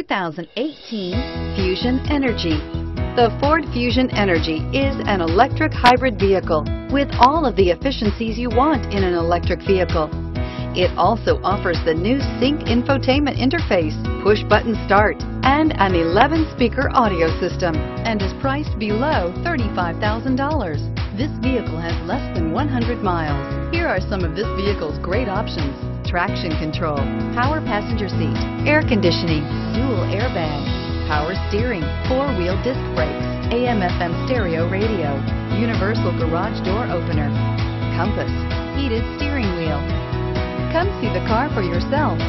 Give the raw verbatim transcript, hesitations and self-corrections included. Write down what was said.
twenty eighteen Fusion Energi. The Ford Fusion Energi is an electric hybrid vehicle with all of the efficiencies you want in an electric vehicle. It also offers the new Sync infotainment interface, push-button start, and an eleven-speaker audio system, and is priced below thirty-five thousand dollars. This vehicle has less than one hundred miles. Here are some of this vehicle's great options: traction control, power passenger seat, air conditioning, dual airbags, power steering, four-wheel disc brakes, A M F M stereo radio, universal garage door opener, compass, heated steering wheel. Come see the car for yourself.